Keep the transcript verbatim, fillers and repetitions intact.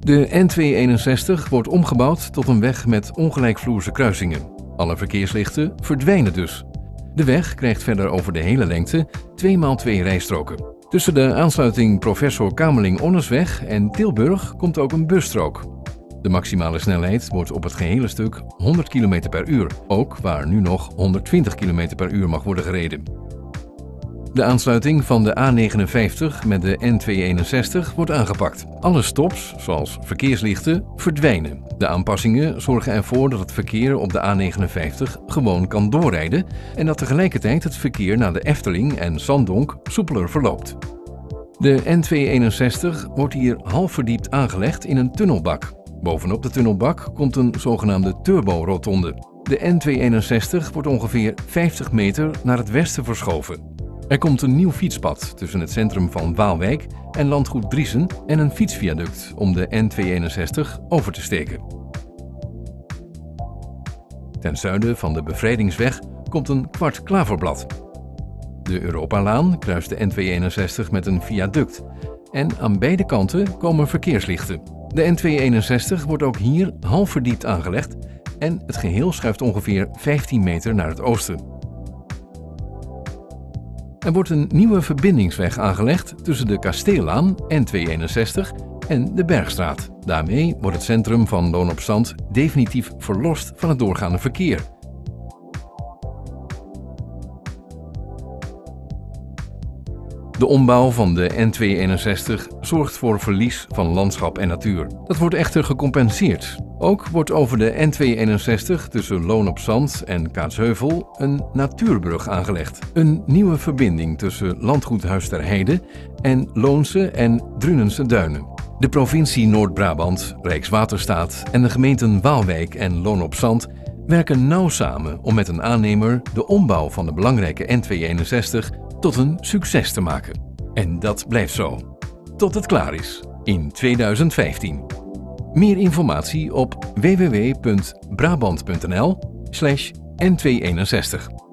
De N tweehonderdeenenzestig wordt omgebouwd tot een weg met ongelijkvloerse kruisingen. Alle verkeerslichten verdwijnen dus. De weg krijgt verder over de hele lengte twee maal twee rijstroken. Tussen de aansluiting Professor Kamerling-Onnesweg en Tilburg komt ook een busstrook. De maximale snelheid wordt op het gehele stuk honderd kilometer per uur, ook waar nu nog honderdtwintig kilometer per uur mag worden gereden. De aansluiting van de A negenenvijftig met de N tweehonderdeenenzestig wordt aangepakt. Alle stops, zoals verkeerslichten, verdwijnen. De aanpassingen zorgen ervoor dat het verkeer op de A negenenvijftig gewoon kan doorrijden en dat tegelijkertijd het verkeer naar de Efteling en Sandonk soepeler verloopt. De N tweehonderdeenenzestig wordt hier half verdiept aangelegd in een tunnelbak. Bovenop de tunnelbak komt een zogenaamde turborotonde. De N tweehonderdeenenzestig wordt ongeveer vijftig meter naar het westen verschoven. Er komt een nieuw fietspad tussen het centrum van Waalwijk en landgoed Driessen en een fietsviaduct om de N tweehonderdeenenzestig over te steken. Ten zuiden van de Bevrijdingsweg komt een kwart klaverblad. De Europalaan kruist de N tweehonderdeenenzestig met een viaduct en aan beide kanten komen verkeerslichten. De N tweehonderdeenenzestig wordt ook hier half verdiept aangelegd en het geheel schuift ongeveer vijftien meter naar het oosten. Er wordt een nieuwe verbindingsweg aangelegd tussen de Kasteellaan N tweehonderdeenenzestig en de Bergstraat. Daarmee wordt het centrum van Loon op Zand definitief verlost van het doorgaande verkeer. De ombouw van de N tweehonderdeenenzestig zorgt voor verlies van landschap en natuur. Dat wordt echter gecompenseerd. Ook wordt over de N tweehonderdeenenzestig tussen Loon op Zand en Kaatsheuvel een natuurbrug aangelegd. Een nieuwe verbinding tussen Landgoedhuis Ter Heide en Loonse en Drunense Duinen. De provincie Noord-Brabant, Rijkswaterstaat en de gemeenten Waalwijk en Loon op Zand werken nauw samen om met een aannemer de ombouw van de belangrijke N tweehonderdeenenzestig tot een succes te maken. En dat blijft zo. Tot het klaar is in tweeduizend vijftien. Meer informatie op w w w punt brabant punt n l slash N tweehonderdeenenzestig.